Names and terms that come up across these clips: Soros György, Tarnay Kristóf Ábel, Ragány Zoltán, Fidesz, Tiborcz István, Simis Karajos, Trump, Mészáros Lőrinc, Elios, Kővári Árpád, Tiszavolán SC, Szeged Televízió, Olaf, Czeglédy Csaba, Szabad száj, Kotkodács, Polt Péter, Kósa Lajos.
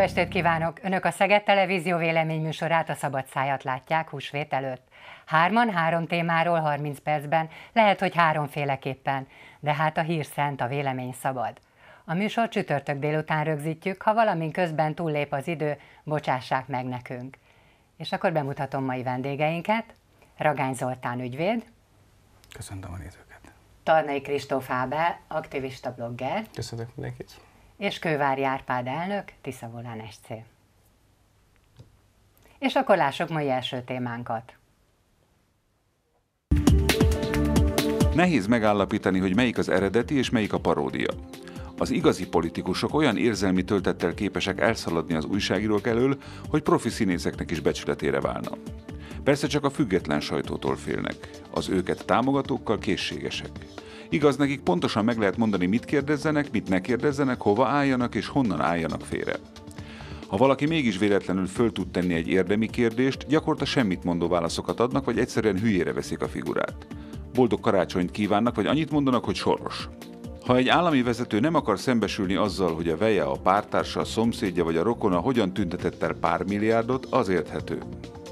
Jó estét kívánok! Önök a Szeged Televízió véleményműsorát, a Szabad szájat látják húsvét előtt. Hárman, három témáról 30 percben, lehet, hogy háromféleképpen, de hát a hír szent, a vélemény szabad. A műsor csütörtök délután rögzítjük, ha valamin közben túllép az idő, bocsássák meg nekünk. És akkor bemutatom mai vendégeinket. Ragány Zoltán ügyvéd. Köszöntöm a nézőket. Tarnay Kristóf Ábel, aktivista blogger. Köszönöm mindenkit. És Kővári Árpád elnök, Tiszavolán SC. És akkor lássuk mai első témánkat. Nehéz megállapítani, hogy melyik az eredeti és melyik a paródia. Az igazi politikusok olyan érzelmi töltettel képesek elszaladni az újságírók elől, hogy profi színészeknek is becsületére válna. Persze csak a független sajtótól félnek, az őket támogatókkal készségesek. Igaz, nekik pontosan meg lehet mondani, mit kérdezzenek, mit ne kérdezzenek, hova álljanak és honnan álljanak félre. Ha valaki mégis véletlenül föl tud tenni egy érdemi kérdést, gyakorta semmit mondó válaszokat adnak, vagy egyszerűen hülyére veszik a figurát. Boldog karácsonyt kívánnak, vagy annyit mondanak, hogy Soros. Ha egy állami vezető nem akar szembesülni azzal, hogy a veje, a pártársa, a szomszédja vagy a rokona hogyan tüntetett el pár milliárdot, az érthető.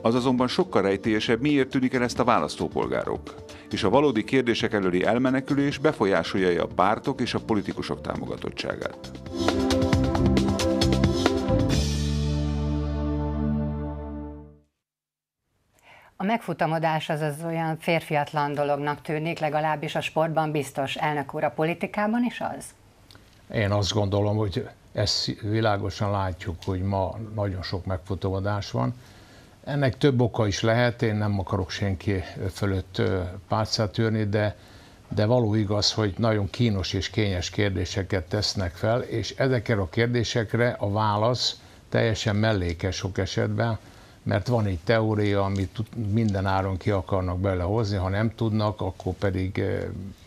Az azonban sokkal rejtélyesebb, miért tűnik el ezt a választópolgárok, és a valódi kérdések elöli elmenekülés befolyásolja a pártok és a politikusok támogatottságát. A megfutamodás az olyan férfiatlan dolognak tűnik, legalábbis a sportban biztos. Elnök úr, a politikában is az? Én azt gondolom, hogy ezt világosan látjuk, hogy ma nagyon sok megfutamodás van. Ennek több oka is lehet, én nem akarok senki fölött pálcát törni, de való igaz, hogy nagyon kínos és kényes kérdéseket tesznek fel, és ezekre a kérdésekre a válasz teljesen mellékes sok esetben, mert van egy teória, amit minden áron ki akarnak belehozni, ha nem tudnak, akkor pedig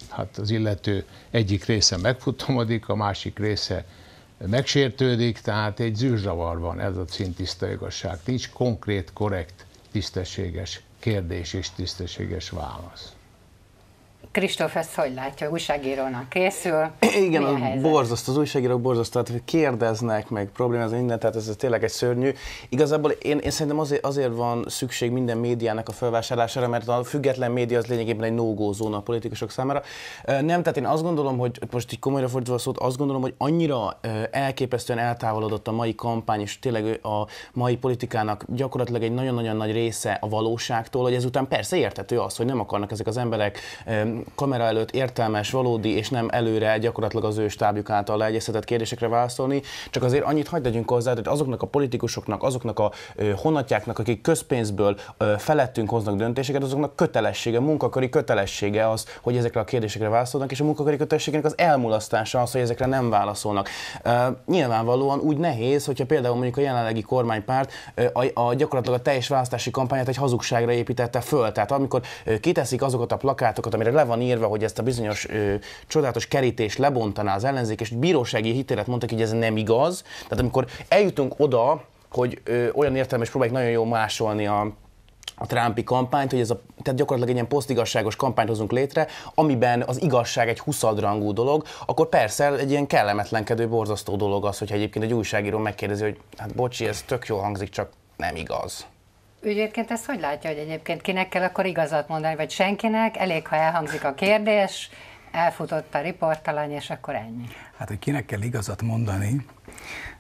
hát az illető egyik része megfutamodik, a másik része megsértődik, tehát egy zűrzavar van, ez a tiszta igazság. Nincs konkrét, korrekt, tisztességes kérdés és tisztességes válasz. Kristóf, ezt hogy látja? Újságírónak készül? Igen, borzasztó, az újságírók borzasztó, tehát kérdeznek meg, problémáznak mindent, tehát ez tényleg egy szörnyű. Igazából én szerintem azért van szükség minden médiának a felvásárlására, mert a független média az lényegében egy no-go zóna a politikusok számára. Nem, tehát én azt gondolom, hogy most így komolyra fordítva a szót, azt gondolom, hogy annyira elképesztően eltávolodott a mai kampány, és tényleg a mai politikának gyakorlatilag egy nagyon-nagyon nagy része a valóságtól, hogy ezután persze érthető az, hogy nem akarnak ezek az emberek kamera előtt értelmes, valódi és nem előre gyakorlatilag az ő stábjuk által leegyeztetett kérdésekre válaszolni, csak azért annyit hagyd legyünk hozzá, hogy azoknak a politikusoknak, azoknak a honatjáknak, akik közpénzből felettünk hoznak döntéseket, azoknak kötelessége, munkaköri kötelessége az, hogy ezekre a kérdésekre válaszolnak, és a munkaköri kötelességének az elmulasztása az, hogy ezekre nem válaszolnak. Nyilvánvalóan úgy nehéz, hogyha például mondjuk a jelenlegi kormánypárt gyakorlatilag a teljes választási kampányát egy hazugságra építette föl. Tehát amikor kiteszik azokat a plakátokat, amire le van írva, hogy ezt a bizonyos csodálatos kerítést lebontaná az ellenzék, és bírósági hitélet mondtak, hogy ez nem igaz. Tehát amikor eljutunk oda, hogy olyan értelmes próbáljuk nagyon jól másolni a Trumpi kampányt, hogy tehát gyakorlatilag egy ilyen posztigazságos kampányt hozunk létre, amiben az igazság egy huszadrangú dolog, akkor persze egy ilyen kellemetlenkedő, borzasztó dolog az, hogyha egyébként egy újságíró megkérdezi, hogy hát bocsi, ez tök jól hangzik, csak nem igaz. Ügyvédként ezt hogy látja, hogy egyébként kinek kell akkor igazat mondani, vagy senkinek? Elég, ha elhangzik a kérdés, elfutott a riportalany, és akkor ennyi. Hát, hogy kinek kell igazat mondani,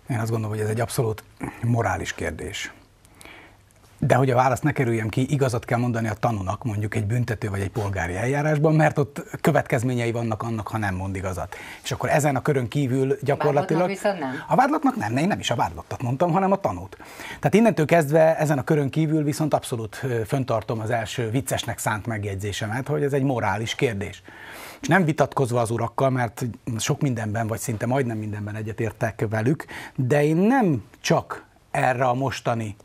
én azt gondolom, hogy ez egy abszolút morális kérdés. De hogy a választ ne kerüljem ki, igazat kell mondani a tanúnak, mondjuk egy büntető vagy egy polgári eljárásban, mert ott következményei vannak annak, ha nem mond igazat. És akkor ezen a körön kívül gyakorlatilag... A vádlottnak viszont nem. A vádlottnak nem, én nem is a vádlottat mondtam, hanem a tanút. Tehát innentől kezdve ezen a körön kívül viszont abszolút föntartom az első viccesnek szánt megjegyzésemet, hogy ez egy morális kérdés. És nem vitatkozva az urakkal, mert sok mindenben, vagy szinte majdnem mindenben egyetértek velük, de én nem csak erre a mostani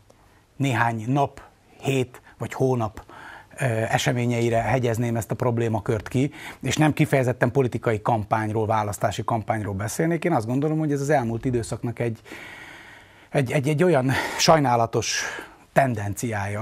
néhány nap, hét vagy hónap eseményeire hegyezném ezt a problémakört ki, és nem kifejezetten politikai kampányról, választási kampányról beszélnék. Én azt gondolom, hogy ez az elmúlt időszaknak egy olyan sajnálatos tendenciája,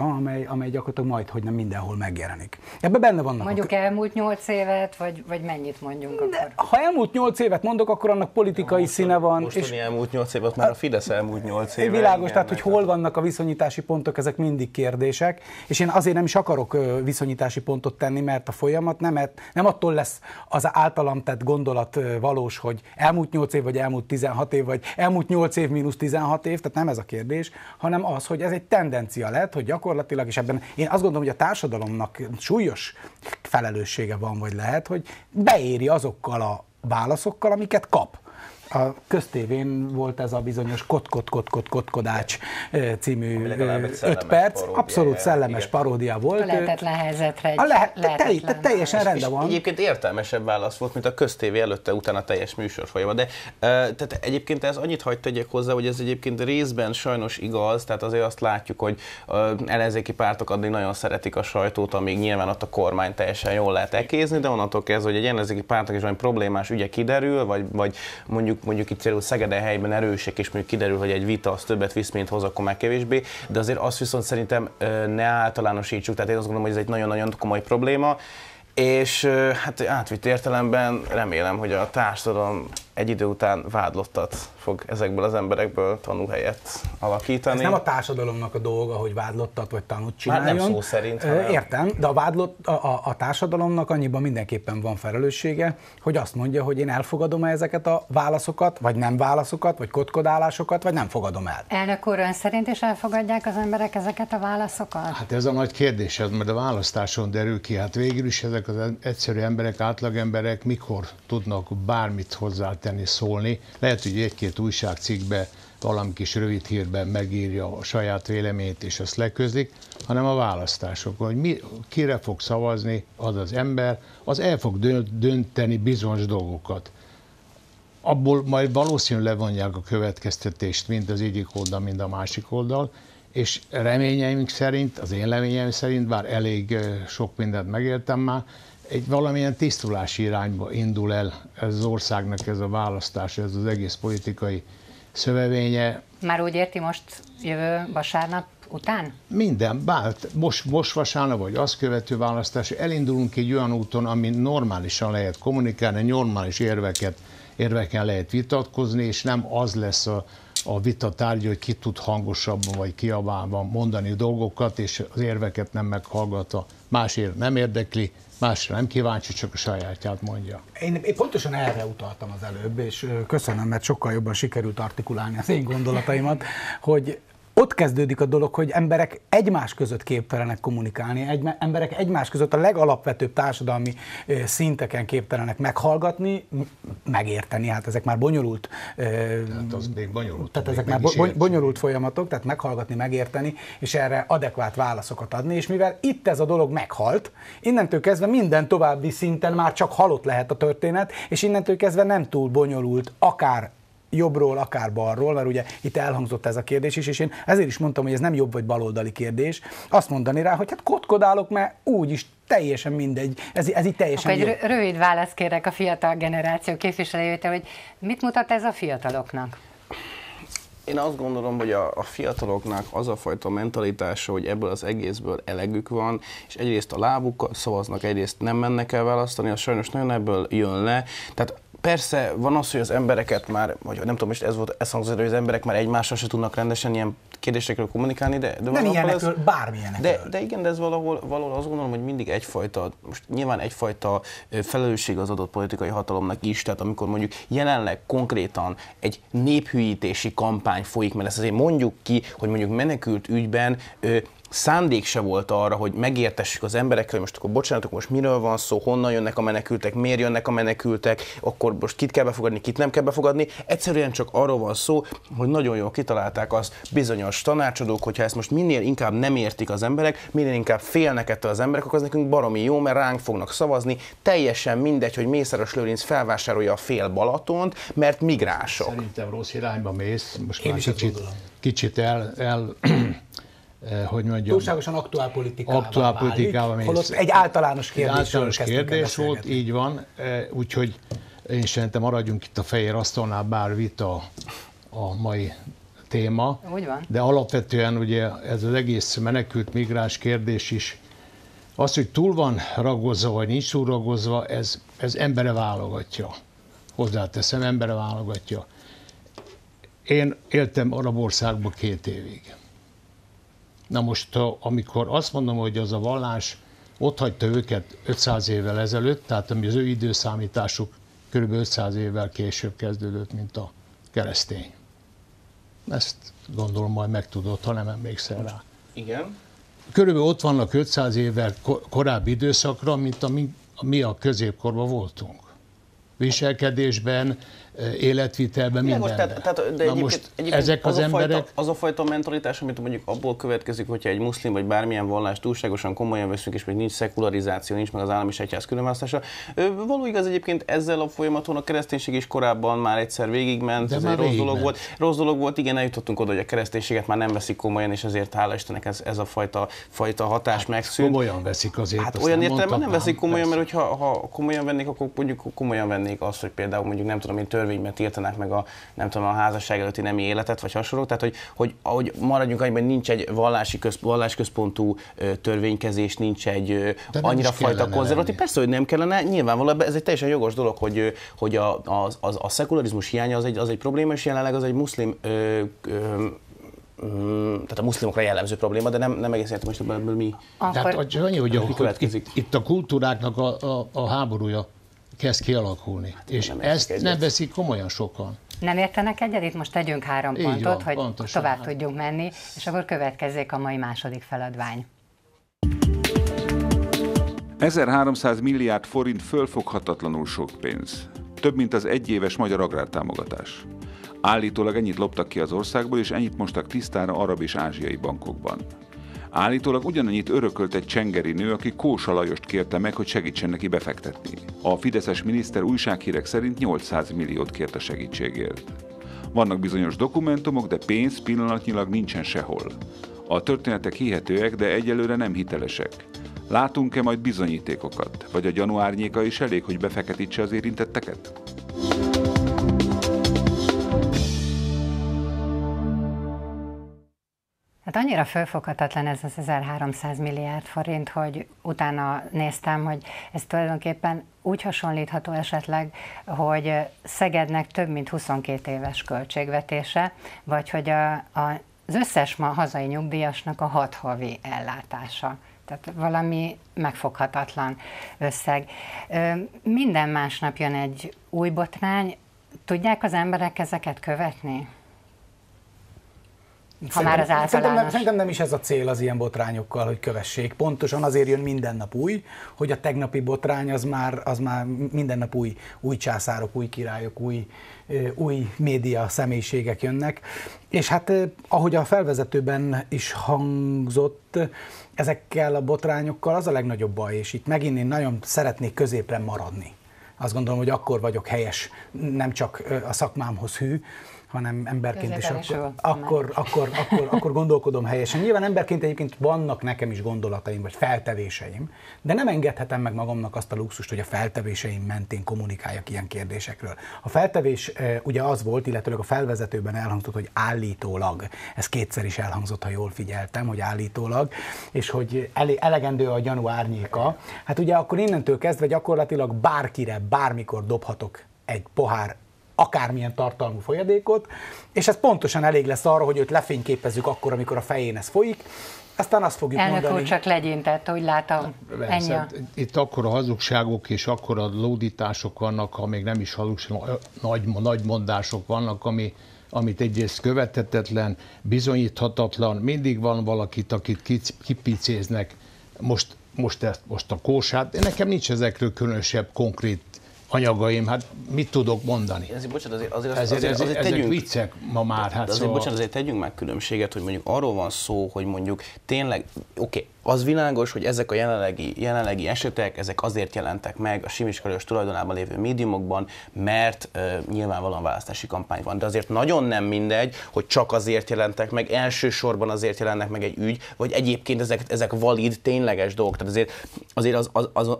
amely gyakorlatilag majdhogy nem mindenhol megjelenik. Ebben benne vannak. Mondjuk elmúlt 8 évet, vagy mennyit mondjunk akkor? De, ha elmúlt 8 évet mondok, akkor annak politikai színe van. Mostani elmúlt 8 évet, már a Fidesz elmúlt 8 éve. Világos, tehát hogy hol vannak a viszonyítási pontok, ezek mindig kérdések, és én azért nem is akarok viszonyítási pontot tenni, mert a folyamat nem attól lesz az általam tett gondolat valós, hogy elmúlt 8 év, vagy elmúlt 16 év, vagy elmúlt 8 év mínusz 16 év, tehát nem ez a kérdés, hanem az, hogy ez egy tendencia lett, hogy gyakorlatilag, és ebben én azt gondolom, hogy a társadalomnak súlyos felelőssége van, vagy lehet, hogy beéri azokkal a válaszokkal, amiket kap. A köztévén volt ez a bizonyos Kotkodács című 5 perc, abszolút szellemes paródia volt. A lehetetlen helyzetre teljesen rendben van. Egyébként értelmesebb válasz volt, mint a köztévé előtte, utána teljes műsorfolyama. De tehát egyébként ez annyit hagy tegyek hozzá, hogy ez egyébként részben sajnos igaz, tehát azért azt látjuk, hogy ellenzéki pártok addig nagyon szeretik a sajtót, amíg nyilván ott a kormány teljesen jól lehet ekézni, de onnantól kezdve, hogy egy ellenzéki pártnak is olyan problémás ügye kiderül, vagy mondjuk itt például Szegeden helyben erősek, és mondjuk kiderül, hogy egy vita az többet visz, mint hoz, akkor már kevésbé, de azért azt viszont szerintem ne általánosítsuk, tehát én azt gondolom, hogy ez egy nagyon-nagyon komoly probléma, és hát átvitt értelemben remélem, hogy a társadalom egy idő után vádlottat fog ezekből az emberekből tanúhelyet alakítani. Ez nem a társadalomnak a dolga, hogy vádlottat vagy tanút csináljon. Már nem szó szerint. Hanem... Értem, de a társadalomnak annyiban mindenképpen van felelőssége, hogy azt mondja, hogy én elfogadom-e ezeket a válaszokat, vagy nem válaszokat, vagy kotkodálásokat, vagy nem fogadom el. Elnök úr, ön szerint is elfogadják az emberek ezeket a válaszokat? Hát ez a nagy kérdés, mert a választáson derül ki. Hát végül is ezek az egyszerű emberek, átlagemberek mikor tudnak bármit hozzátenni, szólni. Lehet, hogy egy-két újságcikkbe, valami kis rövid hírben megírja a saját véleményét, és azt leközlik, hanem a választásokon, hogy kire fog szavazni az ember, az el fog dönteni bizonyos dolgokat. Abból majd valószínűleg levonják a következtetést mind az egyik oldal, mind a másik oldal, és reményeim szerint, az én reményeim szerint, bár elég sok mindent megéltem már, egy valamilyen tisztulási irányba indul el ez az országnak ez a választás, ez az egész politikai szövevénye. Már úgy érti most jövő vasárnap után? Minden, bár most vasárnap, vagy azt követő választás, elindulunk egy olyan úton, ami normálisan lehet kommunikálni, normális érveken lehet vitatkozni, és nem az lesz a vita tárgya, hogy ki tud hangosabban vagy kiabálva mondani dolgokat, és az érveket nem meghallgatva. Másért nem érdekli, másra nem kíváncsi, csak a sajátját mondja. Én pontosan erre utaltam az előbb, és köszönöm, mert sokkal jobban sikerült artikulálni az én gondolataimat, hogy ott kezdődik a dolog, hogy emberek egymás között képtelenek kommunikálni, emberek egymás között a legalapvetőbb társadalmi szinteken képtelenek meghallgatni, megérteni, hát ezek már bonyolult. Tehát az még bonyolult. Tehát ezek már bonyolult folyamatok, tehát meghallgatni, megérteni, és erre adekvát válaszokat adni, és mivel itt ez a dolog meghalt, innentől kezdve minden további szinten már csak halott lehet a történet, és innentől kezdve nem túl bonyolult, akár jobbról, akár balról, mert ugye itt elhangzott ez a kérdés is, és én ezért is mondtam, hogy ez nem jobb vagy baloldali kérdés, azt mondani rá, hogy hát kotkodálok, mert úgyis teljesen mindegy, ez így teljesen mindegy. Akkor egy rövid választ kérek a fiatal generáció képviselőjétől, hogy mit mutat ez a fiataloknak? Én azt gondolom, hogy a fiataloknak az a fajta mentalitása, hogy ebből az egészből elegük van, és egyrészt a lábukkal szavaznak, egyrészt nem mennek el választani, az sajnos nagyon ebből jön le. Tehát persze van az, hogy az embereket már, vagy nem tudom, most ez volt eszhangzó, hogy az emberek már egymással se tudnak rendesen ilyen kérdésekről kommunikálni, de valahol bármilyenekről. De igen, de ez valahol azt gondolom, hogy mindig egyfajta, most nyilván egyfajta felelősség az adott politikai hatalomnak is, tehát amikor mondjuk jelenleg konkrétan egy néphűítési kampány folyik, mert ezt azért mondjuk ki, hogy mondjuk menekült ügyben szándék se volt arra, hogy megértessük az emberekkel, hogy most akkor bocsánatok, most miről van szó, honnan jönnek a menekültek, miért jönnek a menekültek, akkor most kit kell befogadni, kit nem kell befogadni. Egyszerűen csak arról van szó, hogy nagyon jól kitalálták azt bizonyos tanácsadók, hogyha ezt most minél inkább nem értik az emberek, minél inkább félnek ettől az emberek, akkor az nekünk baromi jó, mert ránk fognak szavazni, teljesen mindegy, hogy Mészáros Lőrinc felvásárolja a fél Balatont, mert migránsok. Szerintem rossz irányba mész, most már kicsit hogy mondjam, túlságosan aktuál politikával holott egy általános kérdés, volt, így van, úgyhogy én szerintem maradjunk itt a fehér asztalnál, bár vita a mai téma, de alapvetően ugye ez az egész menekült migráns kérdés is, az, hogy túl van ragozva, vagy nincs túl ragozva, ez embere válogatja. Hozzáteszem, embere válogatja. Én éltem Arabországban 2 évig. Na most, amikor azt mondom, hogy az a vallás ott hagyta őket 500 évvel ezelőtt, tehát ami az ő időszámításuk kb. 500 évvel később kezdődött, mint a keresztény. Ezt gondolom majd megtudod, ha nem emlékszel rá. Igen. Körülbelül ott vannak 500 évvel korábbi időszakra, mint mi a középkorban voltunk. Viselkedésben, életvitelben, mindenben. Egyébként ezek az emberek... Az a fajta mentalitás, amit mondjuk abból következik, hogyha egy muszlim vagy bármilyen vallást túlságosan komolyan veszünk, és még nincs szekularizáció, nincs meg az állam és egyház különválasztása. Való igaz, egyébként ezzel a folyamaton a kereszténység is korábban már egyszer végigment, ez egy rossz dolog volt. Rossz dolog volt, igen, eljutottunk oda, hogy a kereszténységet már nem veszik komolyan, és ezért hála Istennek ez a fajta hatás hát megszűnt. Komolyan veszik azért. Hát olyan értelemben nem veszik komolyan, mert ha komolyan vennék, akkor mondjuk komolyan vennék azt, hogy például mondjuk nem tudom, törvényben tiltanák meg a, nem tudom, a házasság előtti nemi életet, vagy hasonlók. Tehát, hogy maradjunk annyiban, nincs egy vallásközpontú törvénykezés, nincs egy annyira fajta konzervatív. Persze, hogy nem kellene, nyilvánvalóan ez egy teljesen jogos dolog, hogy a szekularizmus hiánya az egy probléma, és jelenleg az egy muszlim tehát a muszlimokra jellemző probléma, de nem egész értem, hogy ebből mi. Tehát annyi, hogy következik. Itt a kultúráknak a háborúja kezd kialakulni, és ezt nem veszik komolyan sokan. Nem értenek egyet? Itt most tegyünk 3 pontot, hogy tovább tudjunk menni, és akkor következzék a mai második feladvány. 1300 milliárd forint fölfoghatatlanul sok pénz. Több, mint az egyéves magyar agrártámogatás. Állítólag ennyit loptak ki az országból, és ennyit mostak tisztára arab és ázsiai bankokban. Állítólag ugyanannyit örökölt egy csengeri nő, aki Kósa Lajost kérte meg, hogy segítsen neki befektetni. A fideszes miniszter újsághírek szerint 800 milliót kért a segítségért. Vannak bizonyos dokumentumok, de pénz pillanatnyilag nincsen sehol. A történetek hihetőek, de egyelőre nem hitelesek. Látunk-e majd bizonyítékokat? Vagy a gyanú árnyéka is elég, hogy befeketítse az érintetteket? Hát annyira fölfoghatatlan ez az 1300 milliárd forint, hogy utána néztem, hogy ez tulajdonképpen úgy hasonlítható esetleg, hogy Szegednek több mint 22 éves költségvetése, vagy hogy az összes ma hazai nyugdíjasnak a 6 havi ellátása. Tehát valami megfoghatatlan összeg. Minden másnap jön egy új botrány. Tudják az emberek ezeket követni? Szerintem nem is ez a cél az ilyen botrányokkal, hogy kövessék. Pontosan azért jön minden nap új, hogy a tegnapi botrány az már minden nap új császárok, új királyok, új média személyiségek jönnek. És hát ahogy a felvezetőben is hangzott, ezekkel a botrányokkal az a legnagyobb baj, és itt megint én nagyon szeretnék középre maradni. Azt gondolom, hogy akkor vagyok helyes, nem csak a szakmámhoz hű, hanem emberként is akkor gondolkodom helyesen. Nyilván emberként egyébként vannak nekem is gondolataim, vagy feltevéseim, de nem engedhetem meg magamnak azt a luxust, hogy a feltevéseim mentén kommunikáljak ilyen kérdésekről. A feltevés ugye az volt, illetőleg a felvezetőben elhangzott, hogy állítólag, ez kétszer is elhangzott, ha jól figyeltem, hogy állítólag, és hogy elegendő a gyanú árnyéka. Hát ugye akkor innentől kezdve gyakorlatilag bárkire, bármikor dobhatok egy pohár akármilyen tartalmú folyadékot, és ez pontosan elég lesz arra, hogy őt lefényképezzük akkor, amikor a fején ez folyik, aztán azt fogjuk mondani. Elnök úr csak legyintett, úgy látom. Itt akkora hazugságok és akkora lódítások vannak, ha még nem is hazugságok, nagy mondások vannak, amit egyrészt követhetetlen, bizonyíthatatlan, mindig van valakit, akit kipicéznek. Most a Kósát, nekem nincs ezekről különösebb konkrét anyagaim, hát mit tudok mondani? Azért tegyünk, viccek ma már. Hát azért tegyünk meg különbséget, hogy mondjuk arról van szó, hogy mondjuk tényleg, oké, Az világos, hogy ezek a jelenlegi esetek, ezek azért jelentek meg a Simis Karajos tulajdonában lévő médiumokban, mert nyilvánvalóan választási kampány van. De azért nagyon nem mindegy, hogy csak azért jelentek meg, elsősorban azért jelennek meg egy ügy, vagy egyébként ezek valid, tényleges dolgok. Tehát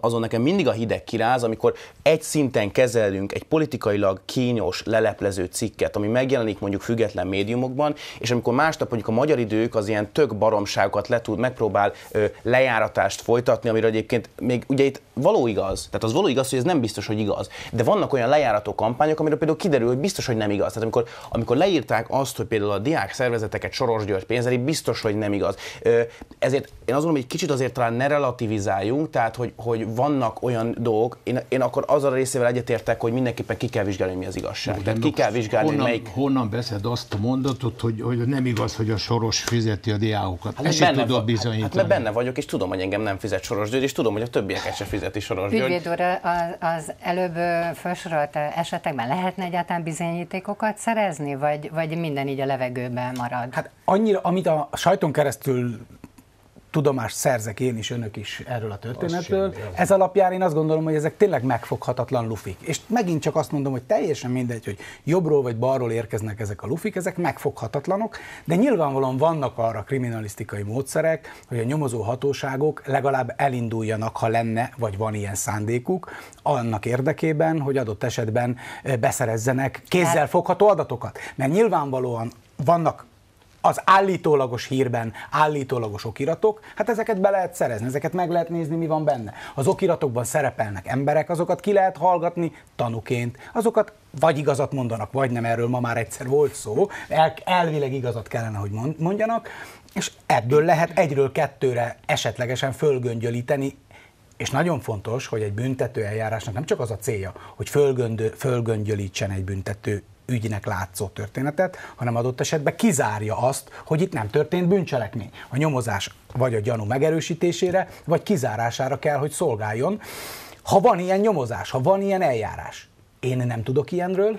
azon nekem mindig a hideg kiráz, amikor egy szinten kezelünk egy politikailag kínos, leleplező cikket, ami megjelenik mondjuk független médiumokban, és amikor másnap mondjuk a Magyar Idők az ilyen tök baromságokat megpróbál lejáratást folytatni, amire egyébként még ugye itt való igaz, tehát az való igaz, hogy ez nem biztos, hogy igaz, de vannak olyan lejárató kampányok, amiről például kiderül, hogy biztos, hogy nem igaz. Tehát amikor leírták azt, hogy például a diák szervezeteket Soros György pénzeli, biztos, hogy nem igaz. Ezért én azt gondolom, hogy egy kicsit azért talán ne relativizáljunk, tehát hogy vannak olyan dolgok, én akkor azzal a részével egyetértek, hogy mindenképpen ki kell vizsgálni, mi az igazság. Tehát ki kell vizsgálni, honnan veszed azt a mondatot, hogy nem igaz, hogy a Soros fizeti a diákokat. Hát, ezt tudod bizonyítani. Hát, benne vagyok, és tudom, hogy engem nem fizet Soros György, és tudom, hogy a többieket se fizeti Soros György. Ügyvéd úr, az előbb felsorolt esetekben lehetne egyáltalán bizonyítékokat szerezni, vagy minden így a levegőben marad? Hát annyira, amit a sajton keresztül tudomást szerzek én is, önök is erről a történetről, ez alapján én azt gondolom, hogy ezek tényleg megfoghatatlan lufik. És megint csak azt mondom, hogy teljesen mindegy, hogy jobbról vagy balról érkeznek ezek a lufik, ezek megfoghatatlanok, de nyilvánvalóan vannak arra kriminalisztikai módszerek, hogy a nyomozó hatóságok legalább elinduljanak, ha lenne, vagy van ilyen szándékuk, annak érdekében, hogy adott esetben beszerezzenek kézzel fogható adatokat. Mert nyilvánvalóan vannak az állítólagos hírben állítólagos okiratok, hát ezeket be lehet szerezni, ezeket meg lehet nézni, mi van benne. Az okiratokban szerepelnek emberek, azokat ki lehet hallgatni tanúként, azokat vagy igazat mondanak, vagy nem, erről ma már egyszer volt szó, elvileg igazat kellene, hogy mondjanak, és ebből lehet egyről kettőre esetlegesen fölgöngyölíteni. És nagyon fontos, hogy egy büntető eljárásnak nem csak az a célja, hogy fölgöngyölítsen egy büntető ügynek látszó történetet, hanem adott esetben kizárja azt, hogy itt nem történt bűncselekmény. A nyomozás vagy a gyanú megerősítésére, vagy kizárására kell, hogy szolgáljon. Ha van ilyen nyomozás, ha van ilyen eljárás, én nem tudok ilyenről.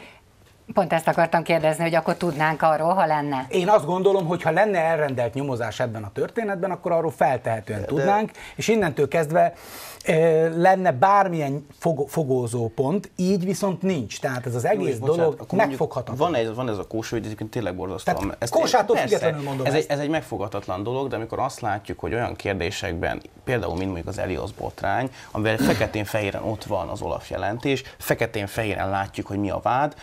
Pont ezt akartam kérdezni, hogy akkor tudnánk arról, ha lenne. Én azt gondolom, hogy ha lenne elrendelt nyomozás ebben a történetben, akkor arról feltehetően tudnánk, és innentől kezdve lenne bármilyen fogózó pont, így viszont nincs. Tehát ez az egész dolog megfoghatatlan. Van ez a Kósa, hogy egyébként tényleg borzasztóan. Kósától függetlenül mondom. Ez egy megfoghatatlan dolog, de amikor azt látjuk, hogy olyan kérdésekben, például mint mondjuk az Elios botrány, amivel feketén-fehéren ott van az Olaf jelentés, feketén-fehéren látjuk, hogy mi a vád,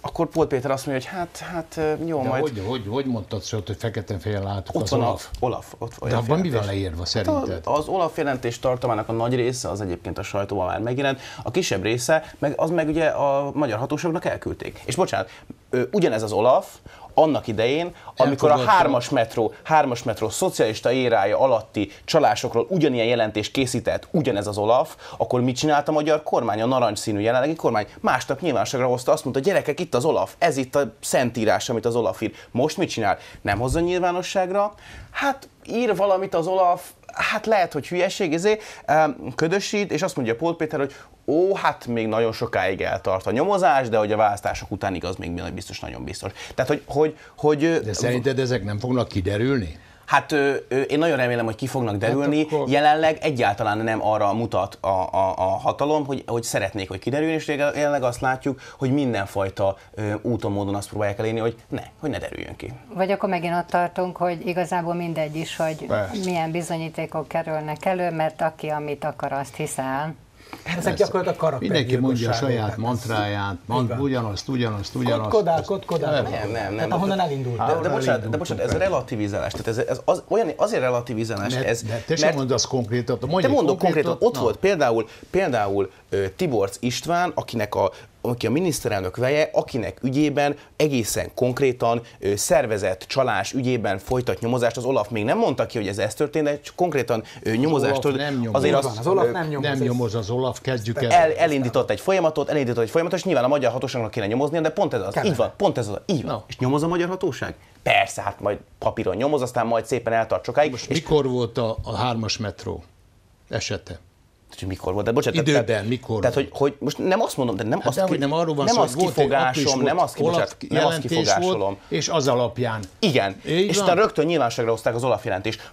akkor Polt Péter azt mondja, hogy hát jó, de majd... Hogy mondtad szót, hogy feketén-fehéren látjuk az Olaf? De abban mi van leírva szerinted? Az Olaf jelentés tartalmának a nagy része az egyébként a sajtóban már megjelent, a kisebb része, az meg ugye a magyar hatóságnak elküldték. És bocsánat, ugyanez az Olaf annak idején, amikor a hármas metró szocialista érája alatti csalásokról ugyanilyen jelentést készített ugyanez az Olaf, akkor mit csinált a magyar kormány, a narancsszínű jelenlegi kormány? Másnap nyilvánosságra hozta, azt mondta, gyerekek, itt az Olaf, ez itt a szentírás, amit az Olaf ír. Most mit csinál? Nem hozza nyilvánosságra? Hát ír valamit az Olaf, hát lehet, hogy hülyeség, ködösít, és azt mondja Polt Péter, hogy ó, hát még nagyon sokáig eltart a nyomozás, de hogy a választások után igaz, még biztos, nagyon biztos. Tehát, de szerinted ezek nem fognak kiderülni? Hát én nagyon remélem, hogy ki fognak derülni. Hát jelenleg egyáltalán nem arra mutat a hatalom, hogy szeretnék, hogy kiderüljön, és jelenleg azt látjuk, hogy mindenfajta úton, módon azt próbálják elérni, hogy ne derüljön ki. Vagy akkor megint ott tartunk, hogy igazából mindegy is, hogy persze, milyen bizonyítékok kerülnek elő, mert aki amit akar, azt hisz el. Ezek gyakorlatilag karaktergyilkosságok. Mindenki mondja a saját mantráját, ugyanazt. Kodál. Nem. Ahonnan elindult. De bocsánat, ez relativizálás. Tehát ez olyan, azért relativizálás. Te sem mondasz konkrétat. Te mondok konkrétat. Ott volt például Tiborcz István, aki a miniszterelnök veje, akinek ügyében egészen konkrétan szervezett csalás ügyében folytat nyomozást. Az Olaf még nem mondta ki, hogy ez történt, de konkrétan nyomozást Az Olaf kezdjük el. Elindított egy folyamatot, és nyilván a magyar hatóságnak kéne nyomoznia, de pont ez az. Így van, És nyomoz a magyar hatóság? Persze, hát majd papíron nyomoz, aztán majd szépen eltart sokáig. Mikor volt a hármas metró esete? hogy mikor volt. De bocsánat, időben, tehát, mikor tehát, volt. Hogy most nem azt mondom, de nem hát azt de, nem arról van nem szó, az kifogásom, nem azt kifogásolom. És az alapján. Igen. És utána rögtön nyilvánosságra hozták az Olaf jelentést.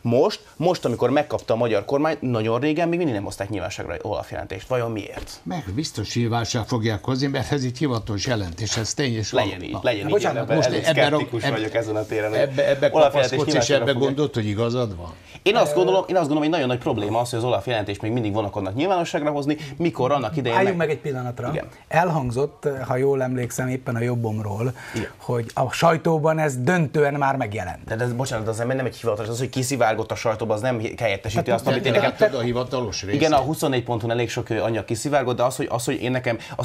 Most, amikor megkapta a magyar kormány, nagyon régen még mindig nem hozták nyilvánosságra Olaf jelentést. Vajon miért? Meg biztos nyilvánosságra fogják hozni, mert ez itt hivatalos jelentés, ez tény és való. Legyen így. Bocsánat, most szkeptikus vagyok ezen a téren. Ebbe kapaszkodsz és ebbe gondolt, hogy igazad van? Én azt gondolom, hogy nagyon nagy probléma az, hogy az Olaf jelentést még mindig vonakodnak nyilvánosságra hozni, mikor annak idején... Álljunk meg egy pillanatra. Igen. Elhangzott, ha jól emlékszem, éppen a jobbomról, igen, hogy a sajtóban ez döntően már megjelent. De ez, bocsánat, az nem egy hivatalos, az, hogy kiszivárgott a sajtóban, az nem helyettesíti azt, amit én nekem... a hivatalos rész. Igen, a 24 ponton elég sok anyag kiszivárgott, de az,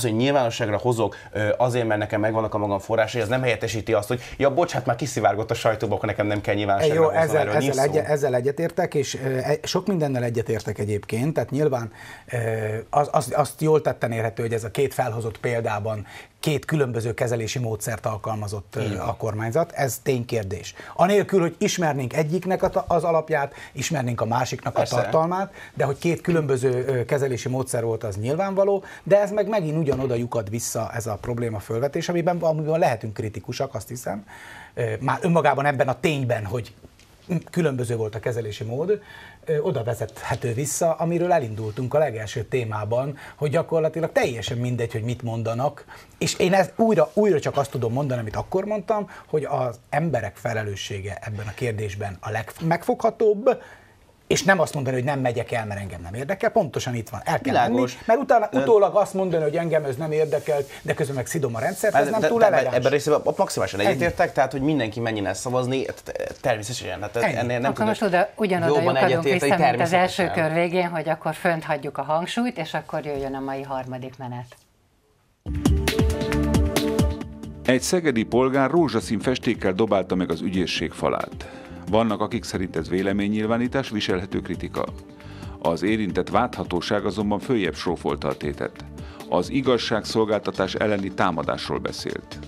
hogy nyilvánosságra hozok azért, mert nekem megvannak a magam forrásai, az nem helyettesíti azt, hogy ja, bocsánat, már kiszivárgott a sajtóban, akkor nekem nem kell nyilvánosságra hozni. Ezzel egyetértek, és sok mindennel egyetértek egyébként, tehát nyilván azt jól tetten érhető, hogy ez a két felhozott példában két különböző kezelési módszert alkalmazott a kormányzat, ez ténykérdés. Anélkül, hogy ismernénk egyiknek az alapját, ismernénk a másiknak persze a tartalmát, de hogy két különböző kezelési módszer volt, az nyilvánvaló, de ez meg megint ugyanoda lyukad vissza ez a probléma fölvetés, amiben lehetünk kritikusak, azt hiszem, már önmagában ebben a tényben, hogy különböző volt a kezelési mód, oda vezethető vissza, amiről elindultunk a legelső témában, hogy gyakorlatilag teljesen mindegy, hogy mit mondanak, és én ezt újra csak azt tudom mondani, amit akkor mondtam, hogy az emberek felelőssége ebben a kérdésben a legmegfoghatóbb, és nem azt mondani, hogy nem megyek el, mert engem nem érdekel, pontosan itt van, el kell menni, mert utána utólag azt mondani, hogy engem ez nem érdekelt, de közben meg szidom a rendszert, ez nem túl elegáns. Ebben részében maximálisan egyetértek, tehát hogy mindenki menjen el szavazni, természetesen. Akkor most ugyanoda lyukadunk vissza, mint az első kör végén, hogy akkor fönt hagyjuk a hangsúlyt, és akkor jöjjön a mai harmadik menet. Egy szegedi polgár rózsaszín festékkel dobálta meg az ügyészség falát. Vannak, akik szerint ez véleménynyilvánítás, viselhető kritika. Az érintett vádhatóság azonban följebb sófolta a tétet. Az igazságszolgáltatás elleni támadásról beszélt.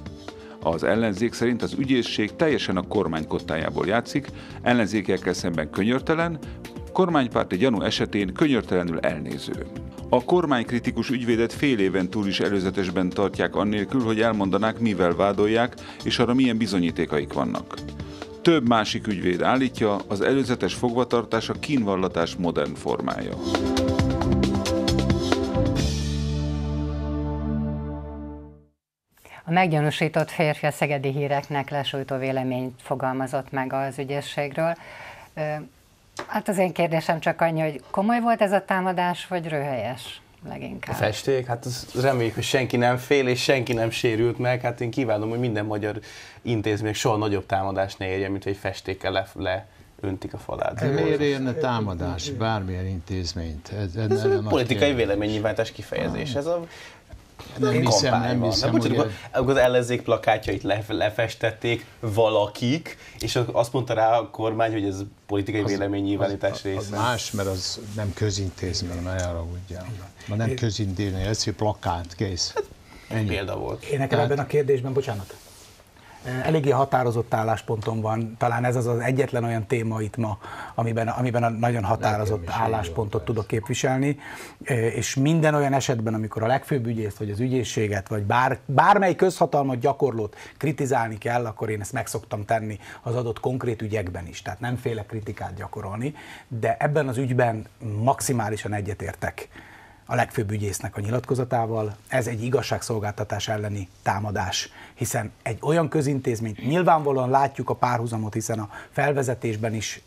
Az ellenzék szerint az ügyészség teljesen a kormány kottájából játszik, ellenzékiekkel szemben könyörtelen, kormánypárti gyanú esetén könyörtelenül elnéző. A kormánykritikus ügyvédet fél éven túl is előzetesben tartják annélkül, hogy elmondanák, mivel vádolják, és arra milyen bizonyítékaik vannak. Több másik ügyvéd állítja, az előzetes fogvatartás a kínvallatás modern formája. A meggyanúsított férfi a szegedi híreknek lesújtó véleményt fogalmazott meg az ügyészségről. Hát az én kérdésem csak annyi, hogy komoly volt ez a támadás, vagy röhelyes? Leginkább. A festék, hát reméljük, hogy senki nem fél és senki nem sérült meg. Hát én kívánom, hogy minden magyar intézmény soha nagyobb támadást ne érjen, mint hogy festékkel leöntik a falát. Miért érne támadás bármilyen intézményt? Ez a politikai véleménynyilvánítás kifejezés. Ez a Nem hiszem, bocsánat, akkor az ellenzék plakátjait lefestették valakik, és azt mondta rá a kormány, hogy ez politikai véleménynyilvánítás része. Más, mert az nem közintézmény, ne haragudjál. Nem közintézmény, ez egy plakát, kész. Ennyi. Példa volt. Én nekem ebben a kérdésben, bocsánat, eléggé határozott álláspontom van, talán ez az egyetlen olyan téma itt ma, amiben a nagyon határozott álláspontot tudok képviselni, és minden olyan esetben, amikor a legfőbb ügyészt, vagy az ügyészséget, vagy bármely közhatalmat gyakorlót kritizálni kell, akkor én ezt meg szoktam tenni az adott konkrét ügyekben is, tehát nem félek kritikát gyakorolni, de ebben az ügyben maximálisan egyetértek a legfőbb ügyésznek a nyilatkozatával. Ez egy igazságszolgáltatás elleni támadás, hiszen egy olyan közintézményt, nyilvánvalóan látjuk a párhuzamot, hiszen a felvezetésben is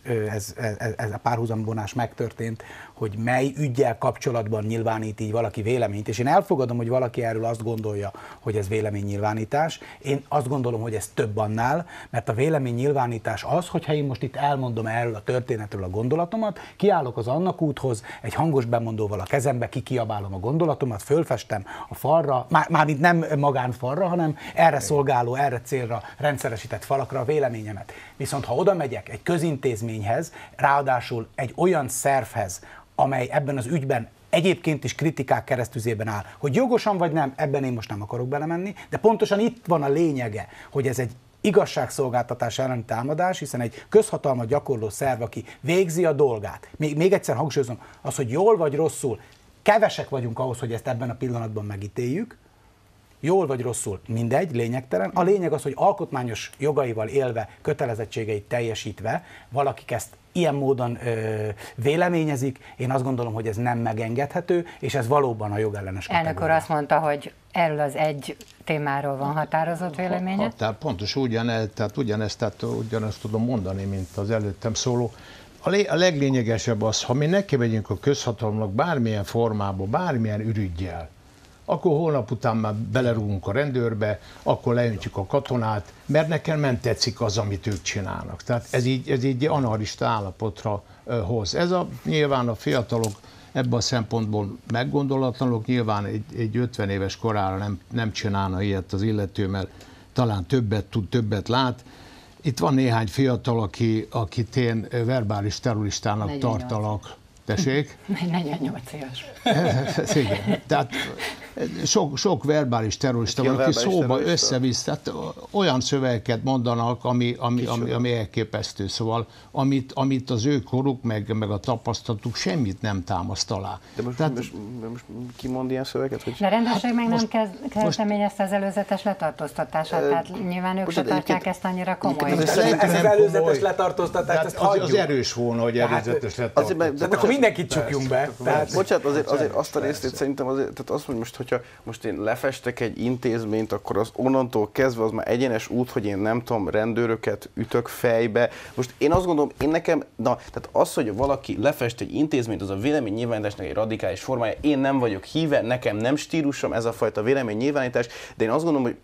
ez a párhuzamvonás megtörtént, hogy mely üggyel kapcsolatban nyilvánít így valaki véleményt, és én elfogadom, hogy valaki erről azt gondolja, hogy ez véleménynyilvánítás. Én azt gondolom, hogy ez több annál, mert a véleménynyilvánítás az, hogyha én most itt elmondom erről a történetről a gondolatomat, kiállok az Annak úthoz, egy hangos bemondóval a kezembe kikiabálom a gondolatomat, fölfestem a falra, mármint nem magánfalra, hanem erre szolgáló, erre célra rendszeresített falakra a véleményemet. Viszont ha oda megyek egy közintézményhez, ráadásul egy olyan szervhez, amely ebben az ügyben egyébként is kritikák keresztüzében áll, hogy jogosan vagy nem, ebben én most nem akarok belemenni, de pontosan itt van a lényege, hogy ez egy igazságszolgáltatás elleni támadás, hiszen egy közhatalmat gyakorló szerv, aki végzi a dolgát, még egyszer hangsúlyozom, az, hogy jól vagy rosszul, Kevesek vagyunk ahhoz, hogy ezt ebben a pillanatban megítéljük. Jól vagy rosszul, mindegy, lényegtelen. A lényeg az, hogy alkotmányos jogaival élve, kötelezettségeit teljesítve valakik ezt ilyen módon véleményezik. Én azt gondolom, hogy ez nem megengedhető, és ez valóban a jogellenes kategória. Elnök úr azt mondta, hogy erről az egy témáról van határozott véleménye. Pontos, ugyanezt tudom mondani, mint az előttem szóló. A leglényegesebb az, ha mi neki megyünk a közhatalomnak bármilyen formában, bármilyen ürüggyel, akkor holnap után már belerúgunk a rendőrbe, akkor leöntjük a katonát, mert nekem nem tetszik az, amit ők csinálnak. Tehát ez így anarchista állapotra hoz. Ez nyilván a fiatalok ebben a szempontból meggondolatlanok, nyilván egy 50 éves korára nem csinálna ilyet az illető, mert talán többet tud, többet lát. Itt van néhány fiatal, akit én verbális terroristának 48. tartalak. Tessék? 48 éves. Igen. Tehát sok verbális terrorista van, aki szóba összevisz, tehát olyan szövegeket mondanak, ami elképesztő. Szóval, amit az ő koruk, meg a tapasztalatuk semmit nem támaszt alá. De most ki mond ilyen szöveget? Hogy... De rendőrség meg nem kezdeményezte az előzetes letartóztatását, tehát nyilván ők se tartják ezt annyira komolyan. Ez az előzetes letartóztatás, ezt hagyjuk. Az erős volna, hogy előzetes letartóztatás. Mindenkit csukjunk be. Bocsánat, azért azt a részét szerintem azért, hogy most, hogyha most én lefestek egy intézményt, akkor az onnantól kezdve az már egyenes út, hogy én nem tudom, rendőröket ütök fejbe. Most én azt gondolom, tehát az, hogy valaki lefest egy intézményt, az a véleménynyilvánításnak egy radikális formája. Én nem vagyok híve, nekem nem stílusom ez a fajta véleménynyilvánítás, de én azt gondolom, hogy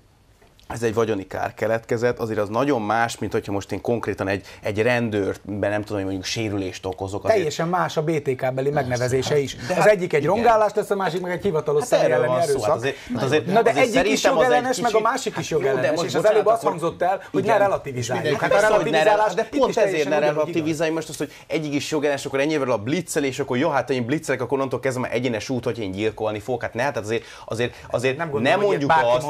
ez egy vagyoni kár keletkezett, azért az nagyon más, mint hogyha most én konkrétan egy rendőrben nem tudom, hogy mondjuk sérülést okozok. Azért... Teljesen más a BTK-beli megnevezése is. De az egyik egy rongálás lesz, a másik meg egy hivatalos személyelleni erőszak. Na de egyik is jogellenes, meg a másik is jogellenes, és az előbb azt hangzott el, hogy ne relativizáljuk. Hát a relativizálás, de pont ezért ne relativizáljuk most azt, hogy egyik is jogellenes, akkor ennyivel a blitzelés, akkor jó, hát én blitzelek, akkor onnantól kezdem már egyenes út, hogy én gyilkolni fogok. Hát ne, hát azért nem mondjuk azt.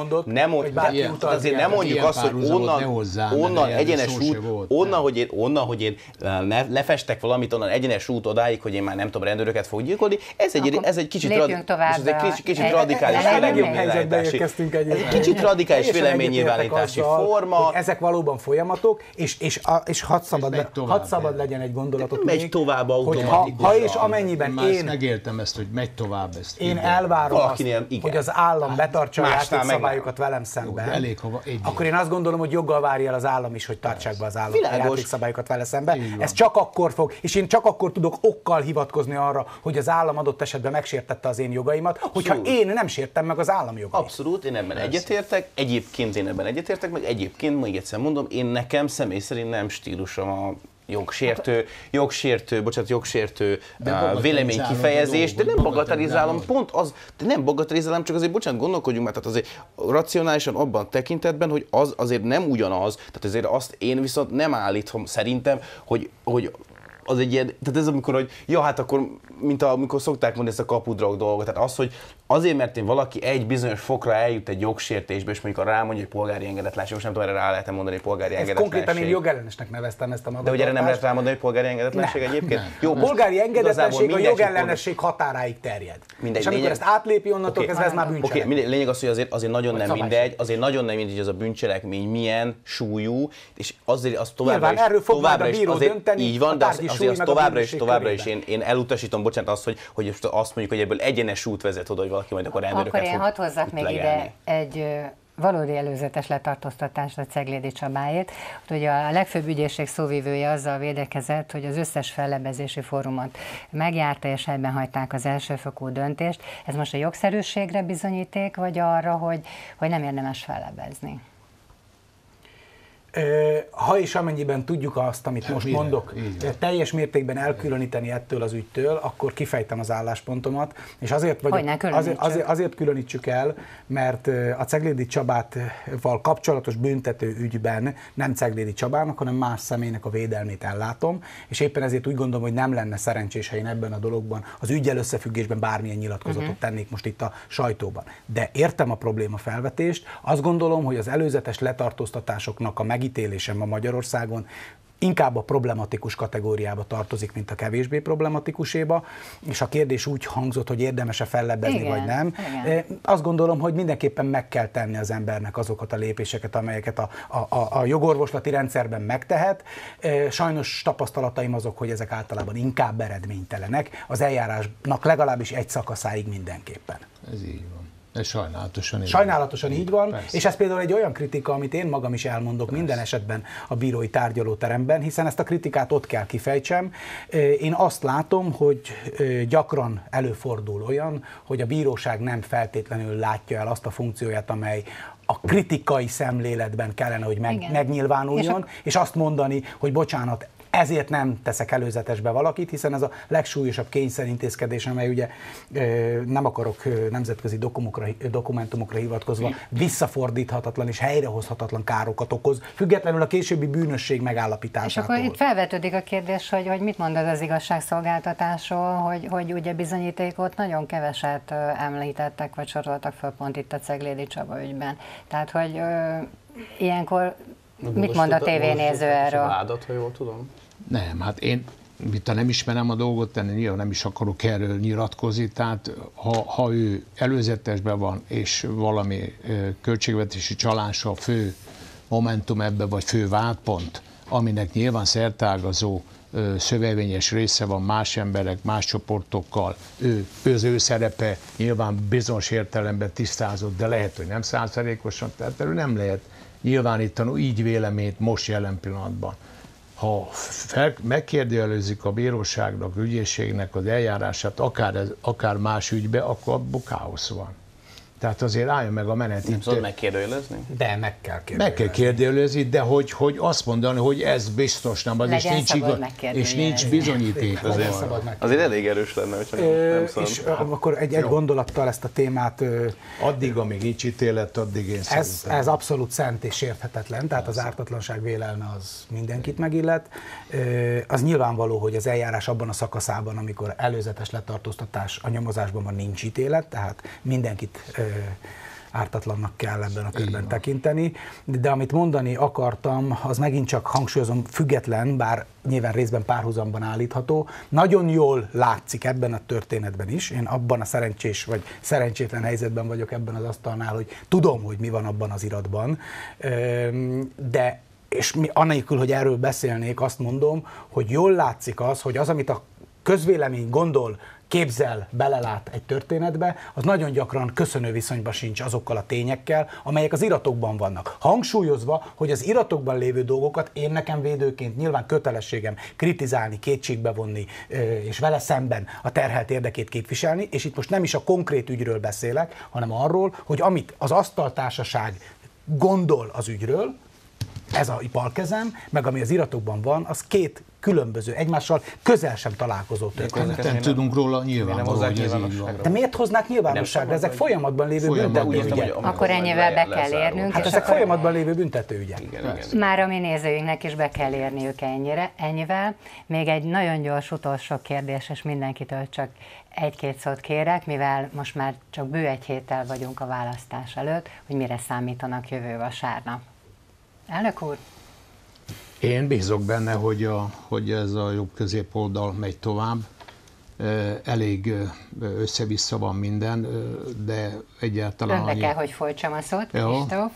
Azért nem mondjuk azt, hogy onnan egyenes út, hogy én lefestek valamit, onnan egyenes út odáig, hogy én már nem tudom, rendőröket fog gyilkolni. Ez egy kicsit radikális véleménynyilvánítási forma. Ezek valóban folyamatok, és hadd szabad legyen egy gondolatot még, hogy ha és amennyiben én megértem ezt, hogy megy tovább ezt. Én elvárom azt, hogy az állam betartsa a játékszabályokat velem szemben. Akkor én azt gondolom, hogy joggal várja el az állam is, hogy tartsák be az állam a játékszabályokat vele szembe. Ez csak akkor fog, és én csak akkor tudok okkal hivatkozni arra, hogy az állam adott esetben megsértette az én jogaimat, hogyha én nem sértem meg az állam jogait. Abszolút, én ebben egyetértek, meg egyébként, még egyszer mondom, én nekem személy szerint nem stílusom a jogsértő véleménykifejezés, de nem bagatelizálom, pont az, de nem bagatelizálom, csak azért, bocsánat, gondolkodjunk már, tehát azért racionálisan abban tekintetben, hogy az azért nem ugyanaz, tehát azért azt én viszont nem állítom szerintem, hogy az egy ilyen, tehát ez amikor, hogy ja, hát akkor, mint amikor szokták mondani ezt a kapudrog dolgot, tehát az, hogy azért, mert én valaki egy bizonyos fokra eljut egy jogsértésbe, és mondjuk rámondja, hogy polgári engedetlenség, most nem tudom, erre rá lehet mondani, hogy polgári engedetlenség. Konkrétan én jogellenesnek neveztem ezt a magatartást. De ugye erre nem lehet rámondani, hogy polgári engedetlenség egyébként? Jó, polgári engedetlenség a jogellenesség határáig terjed. És amikor ezt átlépi, onnantól kezdve ez már bűncselekmény. Oké, lényeg az, hogy azért nagyon nem mindegy, az a bűncselekmény milyen súlyú, és azért az továbbra is én elutasítom, bocsánat, azt, hogy azt mondjuk, hogy ebből egyenes út vezet oda, hogy valaki majd akkor rendőröket fog. Akkor én hadd hozzak még ide egy valódi előzetes letartóztatást a Czeglédy Csabáért. Ugye a legfőbb ügyészség szóvívője azzal védekezett, hogy az összes fellebezési fórumot megjárta, és helyben hagyták az elsőfokú döntést. Ez most a jogszerűségre bizonyíték, vagy arra, hogy nem érdemes fellebezni? Ha és amennyiben tudjuk azt, amit most mondok, teljes mértékben elkülöníteni ettől az ügytől, akkor kifejtem az álláspontomat, és azért különítsük el, mert a Czeglédy Csabával kapcsolatos büntető ügyben nem Czeglédy Csabának, hanem más személynek a védelmét ellátom, és éppen ezért úgy gondolom, hogy nem lenne szerencsés, ha én ebben a dologban, az üggyel összefüggésben bármilyen nyilatkozatot tennék most itt a sajtóban. De értem a probléma felvetést, azt gondolom, hogy az előzetes letartóztatásoknak a megítélése ma Magyarországon inkább a problematikus kategóriába tartozik, mint a kevésbé problematikuséba, és a kérdés úgy hangzott, hogy érdemes-e fellebbezni, igen, vagy nem. Igen. Azt gondolom, hogy mindenképpen meg kell tenni az embernek azokat a lépéseket, amelyeket a jogorvoslati rendszerben megtehet. Sajnos tapasztalataim azok, hogy ezek általában inkább eredménytelenek, az eljárásnak legalábbis egy szakaszáig mindenképpen. Ez így van. Sajnálatosan így van, persze. És ez például egy olyan kritika, amit én magam is elmondok, persze, minden esetben a bírói tárgyalóteremben, hiszen ezt a kritikát ott kell kifejtsem. Én azt látom, hogy gyakran előfordul olyan, hogy a bíróság nem feltétlenül látja el azt a funkcióját, amely a kritikai szemléletben kellene, hogy megnyilvánuljon, és azt mondani, hogy bocsánat, ezért nem teszek előzetesbe valakit, hiszen ez a legsúlyosabb kényszerintézkedés, amely ugye nem akarok nemzetközi dokumentumokra hivatkozva, visszafordíthatatlan és helyrehozhatatlan károkat okoz, függetlenül a későbbi bűnösség megállapításától. És akkor itt felvetődik a kérdés, hogy mit mondod az igazságszolgáltatásról, hogy ugye bizonyítékot nagyon keveset említettek, vagy soroltak föl pont itt a Czeglédy Csaba ügyben. Tehát, hogy ilyenkor mit mond a tévénéző erről? Vádat, ha jól tudom. Nem, hát én nem ismerem a dolgot, de nyilván nem is akarok erről nyilatkozni, tehát ha ő előzetesben van, és valami költségvetési csalása a fő momentum ebben, vagy fő vádpont, aminek nyilván szertágazó szövevényes része van más emberek, más csoportokkal, ő szerepe nyilván bizonyos értelemben tisztázott, de lehet, hogy nem 100%-osan, tehát ő nem lehet nyilvánítani így véleményt most jelen pillanatban. Ha megkérdőjelezik a bíróságnak, ügyészségnek az eljárását, akár más ügybe, akkor abban káosz van. Tehát azért álljon meg a menet. Nem tudod megkérdőjelezni? De meg kell kérdőjelezni. Meg kell kérdőjelezni, de hogy azt mondani, hogy ez biztos nem az, és nincs bizonyíték. Azért elég erős lenne, hogyha nem szabad. És akkor egy gondolattal ezt a témát... Addig, amíg így ítélet, addig én szerintem. Ez abszolút szent és érthetetlen, tehát az ártatlanság vélelme az mindenkit megillet. Az nyilvánvaló, hogy az eljárás abban a szakaszában, amikor előzetes letartóztatás a nyomozásban van, nincs ítélet, tehát mindenkit ártatlannak kell ebben a körben tekinteni, de amit mondani akartam, az megint csak hangsúlyozom, független, bár nyilván részben párhuzamban állítható, nagyon jól látszik ebben a történetben is, én abban a szerencsés vagy szerencsétlen helyzetben vagyok ebben az asztalnál, hogy tudom, hogy mi van abban az iratban, de és anélkül, hogy erről beszélnék, azt mondom, hogy jól látszik az, hogy az, amit a közvélemény gondol, képzel, belelát egy történetbe, az nagyon gyakran köszönő viszonyban sincs azokkal a tényekkel, amelyek az iratokban vannak. Hangsúlyozva, hogy az iratokban lévő dolgokat én nekem védőként nyilván kötelességem kritizálni, kétségbe vonni, és vele szemben a terhelt érdekét képviselni, és itt most nem is a konkrét ügyről beszélek, hanem arról, hogy amit az asztaltársaság gondol az ügyről, ez a balkezem, meg ami az iratokban van, az két különböző, egymással közel sem találkozó történet. Nem tudunk róla nyilvánvaló, hogy ez így van. De miért hoznák nyilvánosságra? Ezek folyamatban lévő büntetőügyek. Akkor ennyivel be kell érnünk. Hát ezek folyamatban lévő büntetőügyek. Már a mi nézőinknek is be kell érniük ennyivel. Még egy nagyon gyors utolsó kérdés, és mindenkitől csak egy-két szót kérek, mivel most már csak bő egy héttel vagyunk a választás előtt, hogy mire számítanak jövő vasárnap. Elnök úr! Én bízok benne, hogy ez a jobb középoldal megy tovább. Elég össze-vissza van minden, de egyáltalán... Önbe kell, hogy folytsam a szót, Kristóf.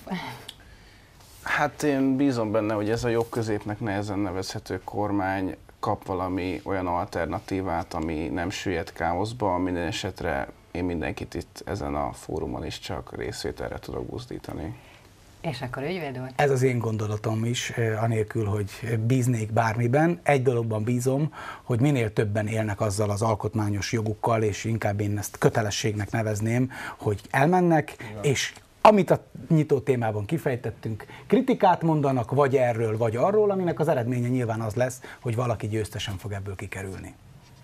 Hát én bízom benne, hogy ez a jobb középnek nehezen nevezhető kormány kap valami olyan alternatívát, ami nem süllyed káoszba, minden esetre én mindenkit itt ezen a fórumon is csak részvételre tudok buzdítani. És akkor ügyvéd úr? Ez az én gondolatom is, anélkül, hogy bíznék bármiben. Egy dologban bízom, hogy minél többen élnek azzal az alkotmányos jogukkal, és inkább én ezt kötelességnek nevezném, hogy elmennek, és amit a nyitó témában kifejtettünk, kritikát mondanak, vagy erről, vagy arról, aminek az eredménye nyilván az lesz, hogy valaki győztesen fog ebből kikerülni.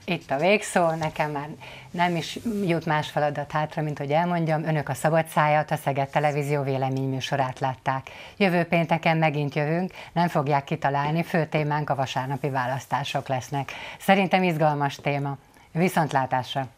Itt a végszó, nekem már nem is jut más feladat hátra, mint hogy elmondjam, önök a Szabad szájat, a Szeged Televízió véleményműsorát látták. Jövő pénteken megint jövünk, nem fogják kitalálni, fő témánk a vasárnapi választások lesznek. Szerintem izgalmas téma. Viszontlátásra!